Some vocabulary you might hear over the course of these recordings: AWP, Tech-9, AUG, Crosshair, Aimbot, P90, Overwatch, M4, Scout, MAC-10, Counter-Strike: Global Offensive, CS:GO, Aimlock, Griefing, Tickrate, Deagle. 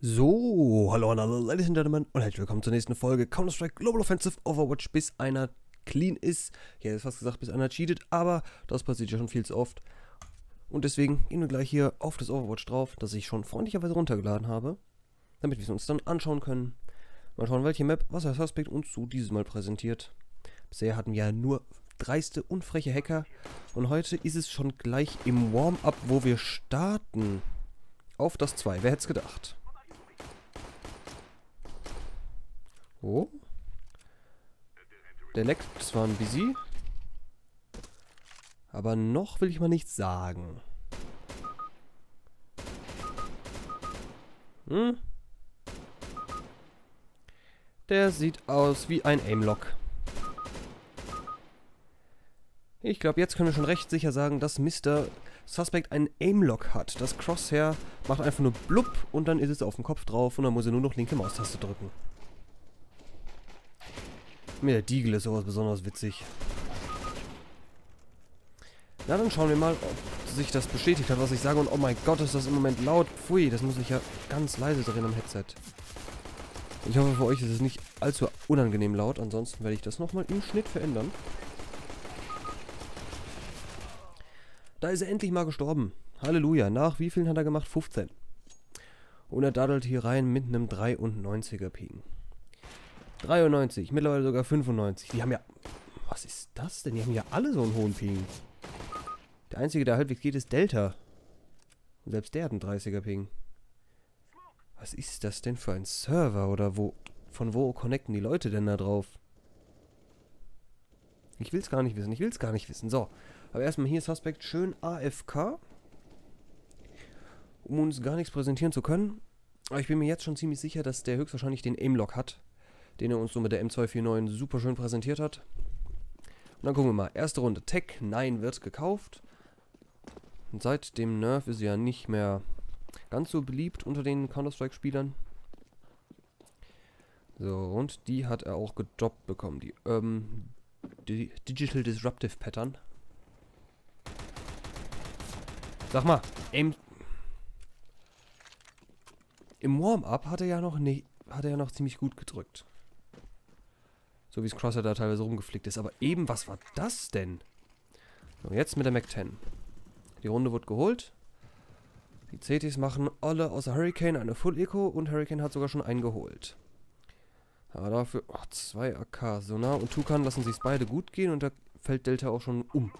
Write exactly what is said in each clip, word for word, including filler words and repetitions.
So, hallo, hallo, Ladies and Gentlemen und herzlich willkommen zur nächsten Folge Counter-Strike Global Offensive Overwatch, bis einer clean ist. Ja, jetzt fast gesagt, bis einer cheatet, aber das passiert ja schon viel zu oft. Und deswegen gehen wir gleich hier auf das Overwatch drauf, das ich schon freundlicherweise runtergeladen habe, damit wir es uns dann anschauen können. Mal schauen, welche Map Wasser Suspect uns zu diesem Mal präsentiert. Bisher hatten wir ja nur dreiste und freche Hacker und heute ist es schon gleich im Warm-Up, wo wir starten. Auf das zwei, wer hätte es gedacht? Oh. Der leckt zwar ein bisschen, aber noch will ich mal nichts sagen. Hm? Der sieht aus wie ein Aimlock. Ich glaube, jetzt können wir schon recht sicher sagen, dass Mister Suspect einen Aimlock hat. Das Crosshair macht einfach nur blub und dann ist es auf dem Kopf drauf und dann muss er nur noch linke Maustaste drücken. Mit der Deagle ist sowas besonders witzig. Na, dann schauen wir mal, ob sich das bestätigt hat, was ich sage. Und oh mein Gott, ist das im Moment laut. Pfui, das muss ich ja ganz leise drehen am Headset. Ich hoffe, für euch ist es nicht allzu unangenehm laut. Ansonsten werde ich das nochmal im Schnitt verändern. Da ist er endlich mal gestorben. Halleluja. Nach wie vielen hat er gemacht? fünfzehn. Und er daddelt hier rein mit einem dreiundneunziger Ping. dreiundneunzig, mittlerweile sogar fünfundneunzig. Die haben ja... Was ist das denn? Die haben ja alle so einen hohen Ping. Der einzige, der halbwegs geht, ist Delta. Und selbst der hat einen dreißiger Ping. Was ist das denn für ein Server? Oder wo... Von wo connecten die Leute denn da drauf? Ich will's gar nicht wissen. Ich will's gar nicht wissen. So. Aber erstmal hier Suspect schön A F K. Um uns gar nichts präsentieren zu können. Aber ich bin mir jetzt schon ziemlich sicher, dass der höchstwahrscheinlich den Aimlock hat, den er uns so mit der M zwei vier neun super schön präsentiert hat. Und dann gucken wir mal. Erste Runde. Tech neun wird gekauft. Und seit dem Nerf ist sie ja nicht mehr ganz so beliebt unter den Counter-Strike-Spielern. So, und die hat er auch gedoppt bekommen. Die, ähm, die Digital Disruptive Pattern. Sag mal, aim... Im Warm-Up hat er ja noch ne, hat er ja noch ziemlich gut gedrückt. So wie das Crosshair da teilweise rumgeflickt ist. Aber eben, was war das denn? So, jetzt mit der Mac zehn. Die Runde wird geholt. Die C Ts machen alle außer Hurricane eine Full Eco und Hurricane hat sogar schon einen geholt. Aber dafür... Oh, zwei A K. Sonar und Tukan lassen sich beide gut gehen und da fällt Delta auch schon um.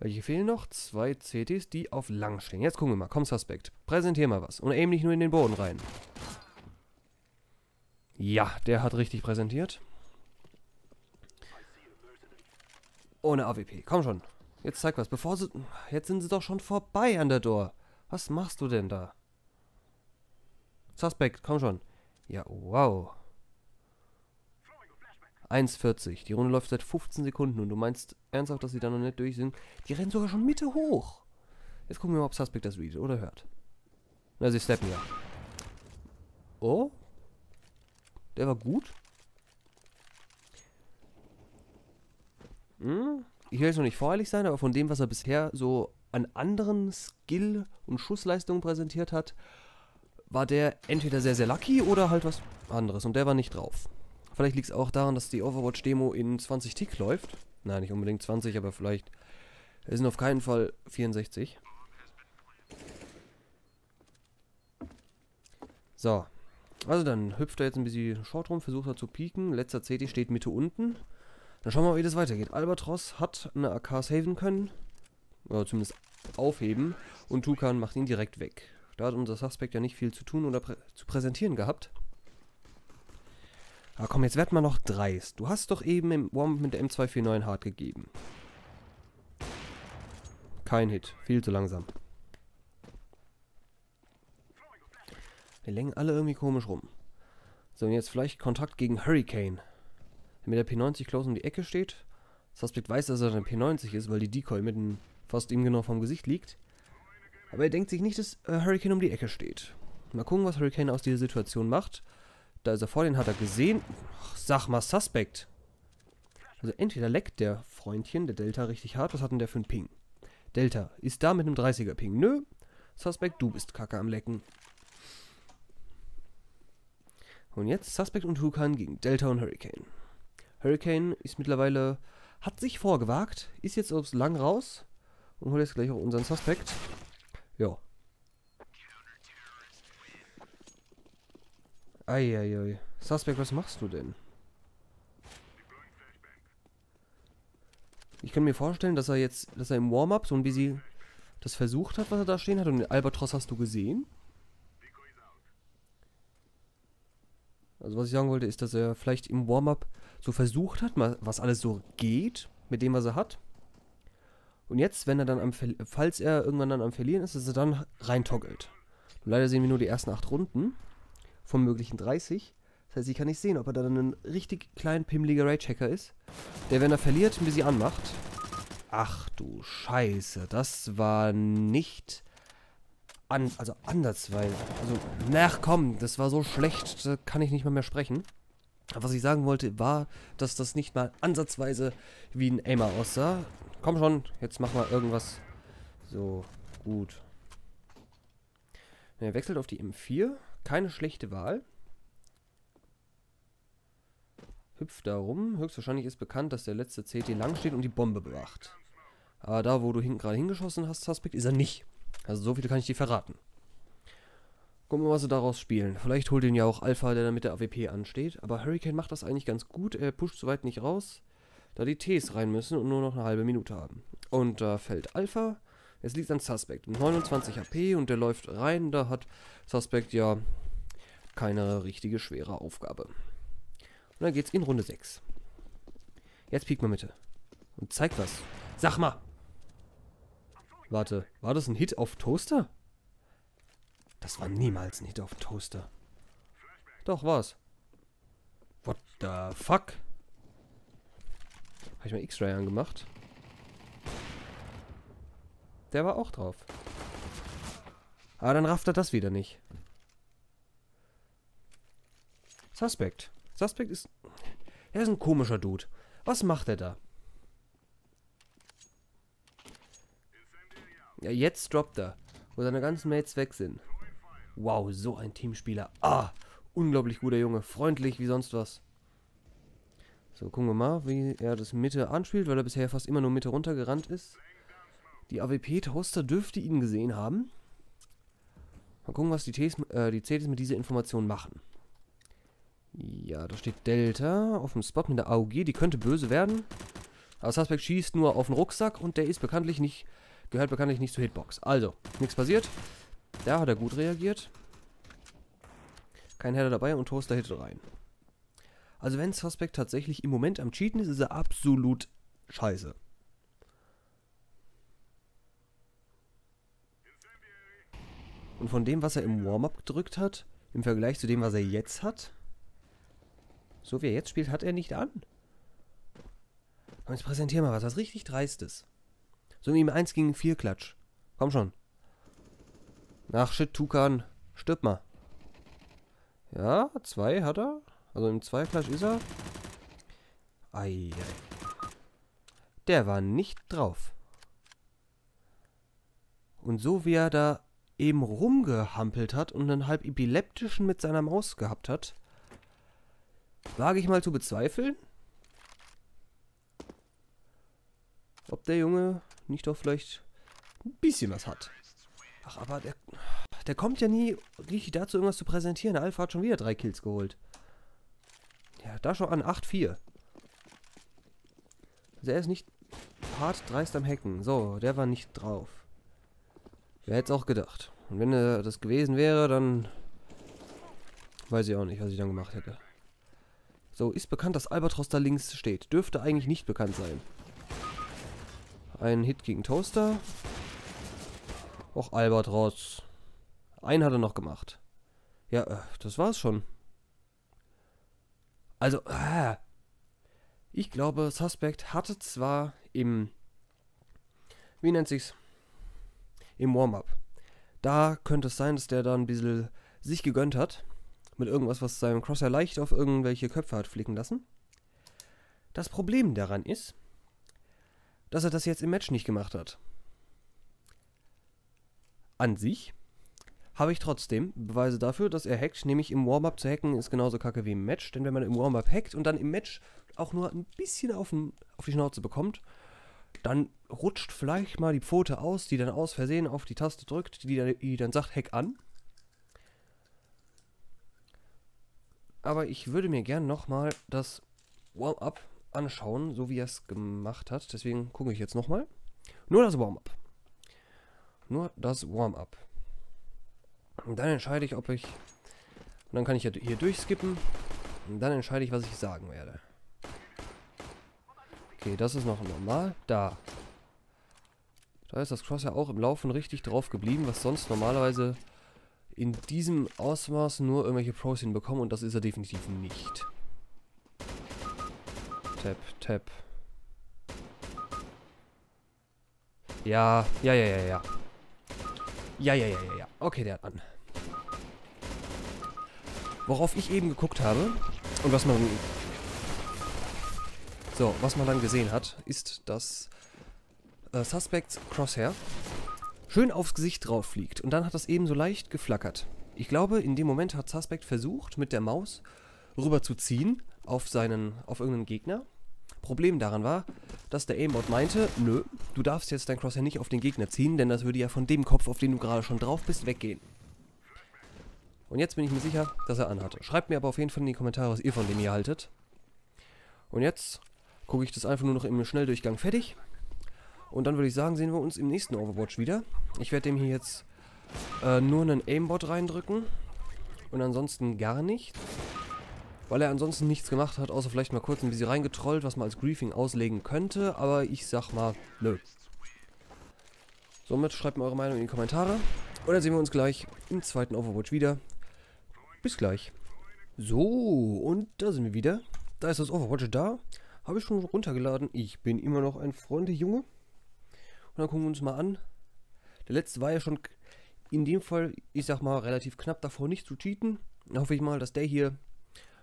Welche fehlen noch? Zwei C Ts, die auf lang stehen. Jetzt gucken wir mal. Komm, Suspect. Präsentier mal was. Und aim nicht nur in den Boden rein. Ja, der hat richtig präsentiert. Ohne A W P. Komm schon. Jetzt zeig was. Bevor sie... Jetzt sind sie doch schon vorbei an der Door. Was machst du denn da? Suspect, komm schon. Ja, wow. eins vierzig. Die Runde läuft seit fünfzehn Sekunden und du meinst ernsthaft, dass sie da noch nicht durch sind? Die rennen sogar schon Mitte hoch. Jetzt gucken wir mal, ob Suspect das readet oder hört. Na, sie steppen ja. Oh? Der war gut. Hm? Ich will jetzt noch nicht voreilig sein, aber von dem, was er bisher so an anderen Skill- und Schussleistungen präsentiert hat, war der entweder sehr, sehr lucky oder halt was anderes. Und der war nicht drauf. Vielleicht liegt es auch daran, dass die Overwatch-Demo in zwanzig Tick läuft. Nein, nicht unbedingt zwanzig, aber vielleicht... Es sind auf keinen Fall vierundsechzig. So. Also dann hüpft er jetzt ein bisschen short rum, versucht er zu pieken. Letzter C T steht Mitte unten. Dann schauen wir mal, wie das weitergeht. Albatros hat eine A K saven können. Oder zumindest aufheben. Und Tukan macht ihn direkt weg. Da hat unser Suspect ja nicht viel zu tun oder prä zu präsentieren gehabt. Aber komm, jetzt werd mal noch dreist. Du hast doch eben im Warm-Up mit der M zwei vier neun hart gegeben. Kein Hit. Viel zu langsam. Wir längen alle irgendwie komisch rum. So, und jetzt vielleicht Kontakt gegen Hurricane. Wenn mit der P neunzig close um die Ecke steht. Suspect weiß, dass er eine P neunzig ist, weil die Decoy mitten fast ihm genau vom Gesicht liegt. Aber er denkt sich nicht, dass äh, Hurricane um die Ecke steht. Mal gucken, was Hurricane aus dieser Situation macht. Da ist er vor, den hat er gesehen. Ach, sag mal, Suspect. Also entweder leckt der Freundchen, der Delta, richtig hart. Was hat denn der für einen Ping? Delta ist da mit einem dreißiger Ping. Nö, Suspect, du bist kacke am Lecken. Und jetzt Suspect und Hukan gegen Delta und Hurricane. Hurricane ist mittlerweile, hat sich vorgewagt, ist jetzt aufs Lang raus und holt jetzt gleich auch unseren Suspect. Ja. Eieiei. Suspect, was machst du denn? Ich kann mir vorstellen, dass er jetzt, dass er im Warm-Up so ein bisschen das versucht hat, was er da stehen hat. Und den Albatros hast du gesehen. Also was ich sagen wollte, ist, dass er vielleicht im Warm-Up so versucht hat, mal, was alles so geht, mit dem, was er hat. Und jetzt, wenn er dann am, falls er irgendwann dann am Verlieren ist, dass er dann reintoggelt. Und leider sehen wir nur die ersten acht Runden von möglichen dreißig. Das heißt, ich kann nicht sehen, ob er dann ein richtig klein pimmeliger Raid-Checker ist, der, wenn er verliert, ein bisschen anmacht. Ach du Scheiße, das war nicht an, also andersweise. Also, na komm, das war so schlecht, da kann ich nicht mal mehr sprechen. Aber was ich sagen wollte, war, dass das nicht mal ansatzweise wie ein Aimer aussah. Komm schon, jetzt mach mal irgendwas. So, gut. Er wechselt auf die M vier. Keine schlechte Wahl. Hüpft da rum. Höchstwahrscheinlich ist bekannt, dass der letzte C T lang steht und die Bombe bewacht. Aber da, wo du hin gerade hingeschossen hast, Suspect, ist er nicht. Also so viel kann ich dir verraten. Gucken wir mal, was sie daraus spielen. Vielleicht holt ihn ja auch Alpha, der da mit der A W P ansteht. Aber Hurricane macht das eigentlich ganz gut. Er pusht soweit nicht raus, da die Ts rein müssen und nur noch eine halbe Minute haben. Und da fällt Alpha. Es liegt an Suspect. neunundzwanzig H P und der läuft rein. Da hat Suspect ja keine richtige schwere Aufgabe. Und dann geht's in Runde sechs. Jetzt piekt mal Mitte. Und zeigt was. Sag mal! Warte, war das ein Hit auf Toaster? Das war niemals ein Hit auf Toaster. Doch, war's. What the fuck? Habe ich mal X-Ray angemacht. Der war auch drauf. Aber dann rafft er das wieder nicht. Suspect. Suspect ist... Er ist ein komischer Dude. Was macht er da? Ja, jetzt droppt er. Wo seine ganzen Mates weg sind. Wow, so ein Teamspieler. Ah, unglaublich guter Junge. Freundlich wie sonst was. So, gucken wir mal, wie er das Mitte anspielt, weil er bisher fast immer nur Mitte runtergerannt ist. Die A W P-Toaster dürfte ihn gesehen haben. Mal gucken, was die, Ts, äh, die C Ts mit dieser Information machen. Ja, da steht Delta auf dem Spot mit der A U G. Die könnte böse werden. Aber Suspect schießt nur auf den Rucksack und der ist bekanntlich nicht, gehört bekanntlich nicht zur Hitbox. Also, nichts passiert. Da hat er gut reagiert. Kein Header dabei und Toaster hittet rein. Also wenn Suspect tatsächlich im Moment am Cheaten ist, ist er absolut scheiße. Und von dem, was er im Warm-Up gedrückt hat, im Vergleich zu dem, was er jetzt hat, so wie er jetzt spielt, hat er nicht an. Und jetzt präsentieren wir was, was richtig Dreistes. So wie im eins gegen vier Klatsch. Komm schon. Ach, shit, Tukan. Stirb mal. Ja, zwei hat er. Also im zwei Klatsch ist er. Ei. Der war nicht drauf. Und so wie er da eben rumgehampelt hat und einen halb epileptischen mit seiner Maus gehabt hat, wage ich mal zu bezweifeln, ob der Junge nicht doch vielleicht ein bisschen was hat. Ach, aber der, der kommt ja nie richtig dazu, irgendwas zu präsentieren. Der Alpha hat schon wieder drei Kills geholt. Ja, da schon an, acht vier. Also er ist nicht hart dreist am Hacken. So, der war nicht drauf. Wer hätte es auch gedacht. Und wenn er äh, das gewesen wäre, dann weiß ich auch nicht, was ich dann gemacht hätte. So, ist bekannt, dass Albatros da links steht. Dürfte eigentlich nicht bekannt sein. Ein Hit gegen Toaster. Och, Albatros. Einen hat er noch gemacht. Ja, äh, das war's schon. Also, äh, ich glaube, Suspect hatte zwar im... Wie nennt sich's? Im Warm-Up. Da könnte es sein, dass der da ein bisschen sich gegönnt hat. Mit irgendwas, was seinem Crosshair leicht auf irgendwelche Köpfe hat flicken lassen. Das Problem daran ist, dass er das jetzt im Match nicht gemacht hat. An sich habe ich trotzdem Beweise dafür, dass er hackt. Nämlich im Warm-Up zu hacken ist genauso kacke wie im Match. Denn wenn man im Warm-Up hackt und dann im Match auch nur ein bisschen auf, den, auf die Schnauze bekommt, dann rutscht vielleicht mal die Pfote aus, die dann aus Versehen auf die Taste drückt, die, die dann sagt, Hack an. Aber ich würde mir gern nochmal das Warm-Up anschauen, so wie er es gemacht hat. Deswegen gucke ich jetzt nochmal. Nur das Warm-Up. Nur das Warm-Up. Und dann entscheide ich, ob ich... Und dann kann ich hier durchskippen. Und dann entscheide ich, was ich sagen werde. Okay, das ist noch normal. Da. Da ist das Crosshair auch im Laufen richtig drauf geblieben, was sonst normalerweise in diesem Ausmaß nur irgendwelche Pros hinbekommen. Und das ist er definitiv nicht. Tap, tap. Ja, ja, ja, ja, ja. Ja, ja, ja, ja, ja. Okay, der hat an. Worauf ich eben geguckt habe und was man... So, was man dann gesehen hat, ist, dass äh, Suspects Crosshair schön aufs Gesicht drauf fliegt. Und dann hat das eben so leicht geflackert. Ich glaube, in dem Moment hat Suspect versucht, mit der Maus rüber zu ziehen auf seinen, auf irgendeinen Gegner. Problem daran war, dass der Aimbot meinte, nö, du darfst jetzt dein Crosshair nicht auf den Gegner ziehen, denn das würde ja von dem Kopf, auf den du gerade schon drauf bist, weggehen. Und jetzt bin ich mir sicher, dass er anhatte. Schreibt mir aber auf jeden Fall in die Kommentare, was ihr von dem hier haltet. Und jetzt gucke ich das einfach nur noch im Schnelldurchgang fertig. Und dann würde ich sagen, sehen wir uns im nächsten Overwatch wieder. Ich werde dem hier jetzt äh, nur einen Aimbot reindrücken und ansonsten gar nichts. Weil er ansonsten nichts gemacht hat, außer vielleicht mal kurz ein bisschen reingetrollt, was man als Griefing auslegen könnte. Aber ich sag mal, nö. Somit schreibt mir eure Meinung in die Kommentare. Und dann sehen wir uns gleich im zweiten Overwatch wieder. Bis gleich. So, und da sind wir wieder. Da ist das Overwatch da. Habe ich schon runtergeladen. Ich bin immer noch ein freundlicher Junge. Und dann gucken wir uns mal an. Der letzte war ja schon in dem Fall, ich sag mal, relativ knapp davor nicht zu cheaten. Dann hoffe ich mal, dass der hier...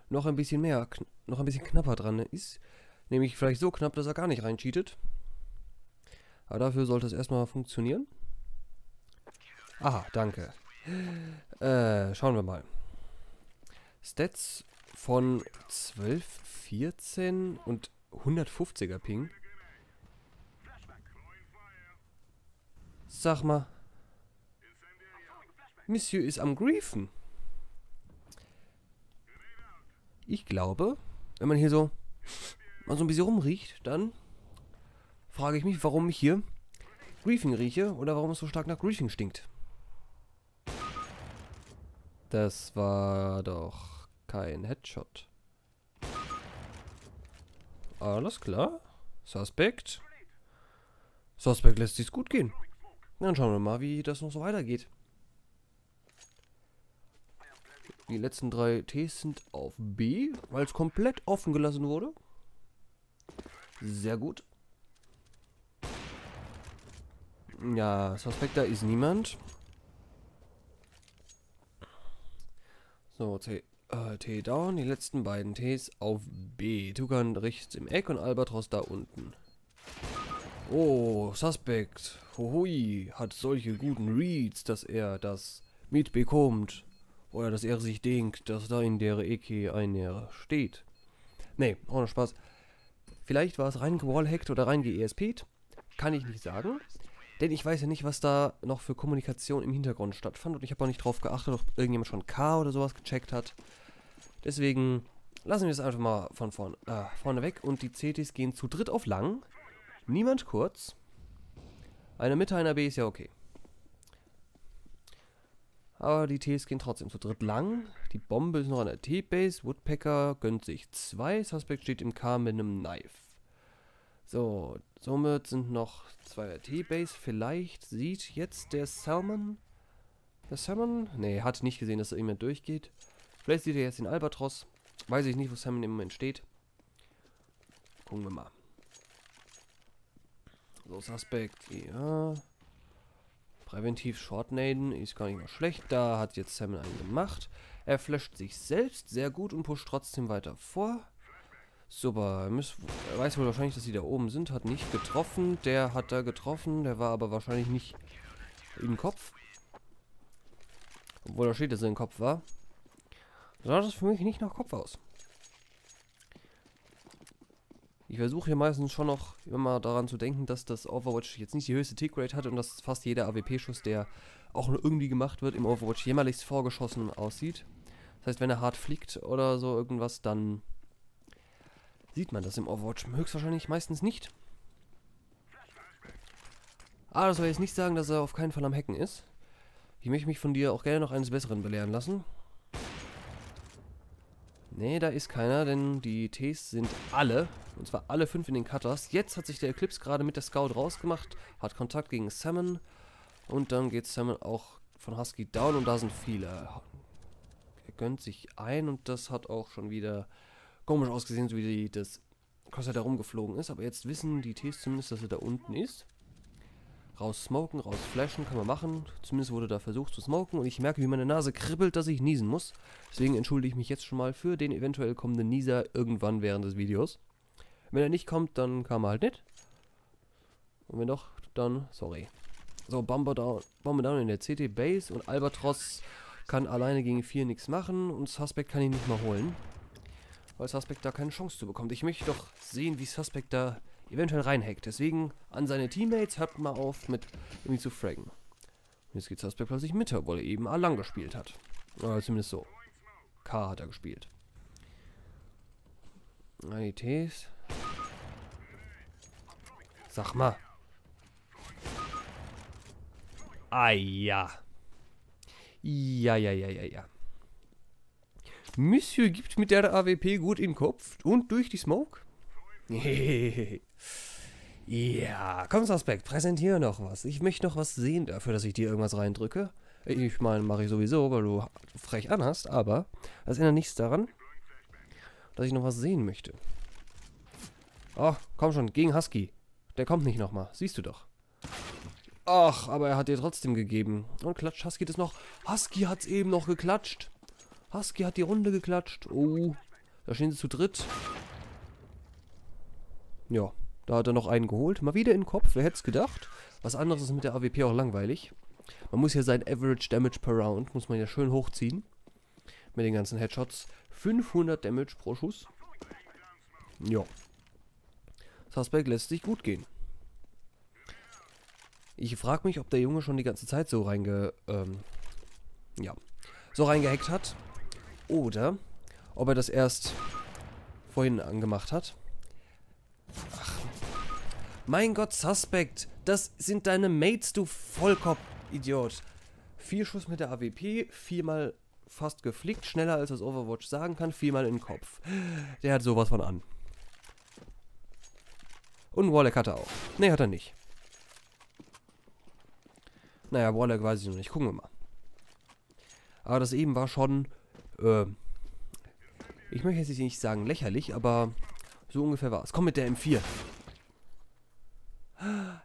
noch ein bisschen mehr, noch ein bisschen knapper dran ist. Nämlich vielleicht so knapp, dass er gar nicht rein cheatet. Aber dafür sollte es erstmal funktionieren. Aha, danke. Äh, schauen wir mal. Stats von zwölf, vierzehn und hundertfünfziger Ping. Sag mal. Monsieur ist am Griefen. Ich glaube, wenn man hier so mal so ein bisschen rumriecht, dann frage ich mich, warum ich hier Griefing rieche oder warum es so stark nach Griefing stinkt. Das war doch kein Headshot. Alles klar. Suspect. Suspect lässt sich's gut gehen. Dann schauen wir mal, wie das noch so weitergeht. Die letzten drei Ts sind auf B, weil es komplett offen gelassen wurde. Sehr gut. Ja, Suspect, da ist niemand. So, T, äh, T down, die letzten beiden Ts auf B. Tukan rechts im Eck und Albatros da unten. Oh, Suspect, hohoi, hat solche guten Reads, dass er das mitbekommt. Oder dass er sich denkt, dass da in der Ecke einer steht. Nee, ohne Spaß. Vielleicht war es reingewallhackt oder reingeesp't. Kann ich nicht sagen. Denn ich weiß ja nicht, was da noch für Kommunikation im Hintergrund stattfand. Und ich habe auch nicht drauf geachtet, ob irgendjemand schon K oder sowas gecheckt hat. Deswegen lassen wir es einfach mal von vorn, äh, vorne weg. Und die C Ts gehen zu dritt auf lang. Niemand kurz. Eine Mitte, einer B ist ja okay. Aber die Ts gehen trotzdem zu dritt lang. Die Bombe ist noch an der T-Base. Woodpecker gönnt sich zwei. Suspect steht im K mit einem Knife. So, somit sind noch zwei der T-Base. Vielleicht sieht jetzt der Salmon... Der Salmon? Ne, hat nicht gesehen, dass da jemand durchgeht. Vielleicht sieht er jetzt den Albatros. Weiß ich nicht, wo Salmon im Moment steht. Gucken wir mal. So, Suspect, ja... Präventiv Shortnaden ist gar nicht mal schlecht. Da hat jetzt Salmon einen gemacht. Er flasht sich selbst sehr gut und pusht trotzdem weiter vor. Super. Er weiß wohl wahrscheinlich, dass sie da oben sind. Hat nicht getroffen. Der hat da getroffen. Der war aber wahrscheinlich nicht im Kopf. Obwohl da steht, dass er im Kopf war. Sah das für mich nicht nach Kopf aus. Ich versuche hier meistens schon noch immer daran zu denken, dass das Overwatch jetzt nicht die höchste Tickrate hat und dass fast jeder A W P-Schuss, der auch nur irgendwie gemacht wird, im Overwatch jämmerlichst vorgeschossen aussieht. Das heißt, wenn er hart fliegt oder so irgendwas, dann sieht man das im Overwatch höchstwahrscheinlich meistens nicht. Ah, das soll jetzt nicht sagen, dass er auf keinen Fall am Hacken ist. Ich möchte mich von dir auch gerne noch eines Besseren belehren lassen. Nee, da ist keiner, denn die Ts sind alle, und zwar alle fünf in den Cutters. Jetzt hat sich der Eclipse gerade mit der Scout rausgemacht, hat Kontakt gegen Salmon und dann geht Salmon auch von Husky down und da sind viele. Er gönnt sich ein und das hat auch schon wieder komisch ausgesehen, so wie die, das Crosshair da rumgeflogen ist. Aber jetzt wissen die Ts zumindest, dass er da unten ist. Raus smoken, raus flashen, kann man machen. Zumindest wurde da versucht zu smoken und ich merke, wie meine Nase kribbelt, dass ich niesen muss. Deswegen entschuldige ich mich jetzt schon mal für den eventuell kommenden Nieser irgendwann während des Videos. Wenn er nicht kommt, dann kam er halt nicht. Und wenn doch, dann sorry. So, Bomber down, Bomber down in der C T Base und Albatros kann alleine gegen vier nichts machen und Suspect kann ihn nicht mal holen. Weil Suspect da keine Chance zu bekommt. Ich möchte doch sehen, wie Suspect da eventuell reinhackt. Deswegen an seine Teammates, hört mal auf mit irgendwie zu fraggen. Und jetzt geht Suspect plötzlich mit, obwohl er eben Alang gespielt hat. Oder zumindest so. K hat er gespielt. Die Ts. Sag mal. Ah ja. Ja, ja, ja, ja, ja. Monsieur gibt mit der A W P gut im Kopf und durch die Smoke. Ja, komm Suspect, präsentiere noch was. Ich möchte noch was sehen dafür, dass ich dir irgendwas reindrücke. Ich meine, mache ich sowieso, weil du frech anhast, aber das ändert nichts daran, dass ich noch was sehen möchte. Ach, komm schon, gegen Husky. Der kommt nicht nochmal, siehst du doch. Ach, aber er hat dir trotzdem gegeben. Und klatscht Husky das noch. Husky hat's eben noch geklatscht. Husky hat die Runde geklatscht. Oh, da stehen sie zu dritt. Ja, da hat er noch einen geholt. Mal wieder in den Kopf, wer hätte es gedacht. Was anderes ist mit der A W P auch langweilig. Man muss ja sein Average Damage per Round, muss man ja schön hochziehen. Mit den ganzen Headshots. fünfhundert Damage pro Schuss. Ja. Suspect lässt sich gut gehen. Ich frage mich, ob der Junge schon die ganze Zeit so reinge... Ähm, ja. So reingehackt hat. Oder ob er das erst vorhin angemacht hat. Ach. Mein Gott, Suspect. Das sind deine Mates, du Vollkopf-Idiot. Vier Schuss mit der A W P, viermal fast geflickt, schneller als das Overwatch sagen kann, viermal in den Kopf. Der hat sowas von an. Und Warlock hat er auch. Ne, hat er nicht. Naja, Warlock weiß ich noch nicht. Gucken wir mal. Aber das eben war schon, äh, ich möchte jetzt nicht sagen lächerlich, aber... so ungefähr war es. Komm mit der M vier.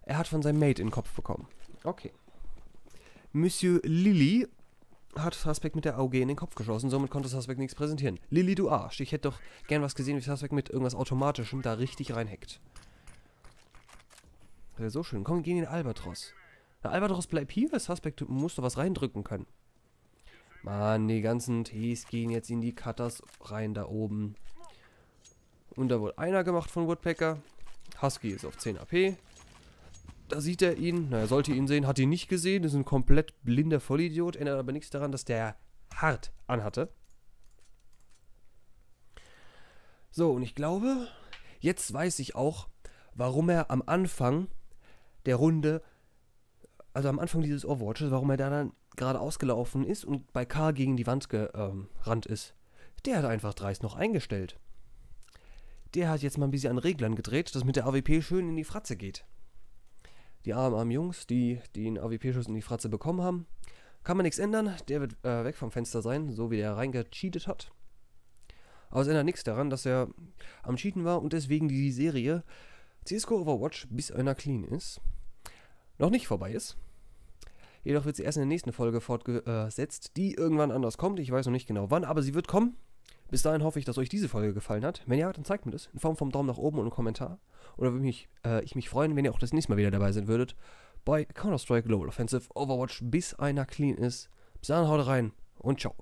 Er hat von seinem Mate in den Kopf bekommen. Okay. Monsieur Lilly hat Suspect mit der A U G in den Kopf geschossen. Somit konnte Suspect nichts präsentieren. Lilly, du Arsch. Ich hätte doch gern was gesehen, wie Suspect mit irgendwas Automatischem da richtig reinhackt. Das ist so schön. Komm, geh in den Albatros. Der Albatros bleibt hier. Suspect muss doch was reindrücken können. Mann, die ganzen Ts gehen jetzt in die Cutters rein da oben. Und da wurde einer gemacht von Woodpecker. Husky ist auf zehn A P. Da sieht er ihn. Na, er sollte ihn sehen. Hat ihn nicht gesehen. Das ist ein komplett blinder Vollidiot. Ändert aber nichts daran, dass der hart anhatte. So, und ich glaube, jetzt weiß ich auch, warum er am Anfang der Runde, also am Anfang dieses Overwatches, warum er da dann gerade ausgelaufen ist und bei K gegen die Wand gerannt ähm, ist. Der hat einfach dreist noch eingestellt. Der hat jetzt mal ein bisschen an Reglern gedreht, dass mit der A W P schön in die Fratze geht. Die armen, armen Jungs, die den A W P-Schuss in die Fratze bekommen haben. Kann man nichts ändern, der wird äh, weg vom Fenster sein, so wie der reingecheatet hat. Aber es ändert nichts daran, dass er am Cheaten war und deswegen die Serie C S G O Overwatch, bis einer clean ist, noch nicht vorbei ist. Jedoch wird sie erst in der nächsten Folge fortgesetzt, die irgendwann anders kommt. Ich weiß noch nicht genau wann, aber sie wird kommen. Bis dahin hoffe ich, dass euch diese Folge gefallen hat. Wenn ja, dann zeigt mir das in Form vom Daumen nach oben und einem Kommentar. Oder würde mich, äh, ich mich freuen, wenn ihr auch das nächste Mal wieder dabei sein würdet bei Counter-Strike Global Offensive Overwatch, bis einer clean ist. Bis dann, haut rein und ciao.